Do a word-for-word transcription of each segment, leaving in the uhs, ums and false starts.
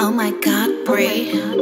Oh my God, Briello.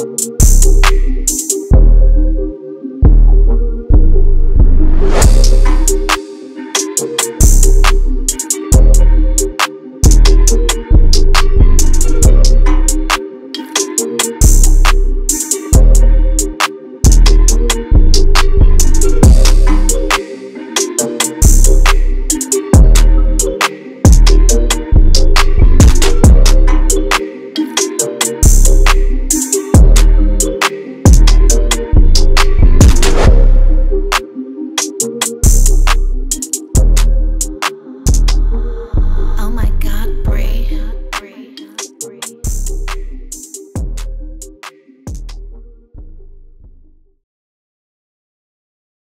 We'll be right back.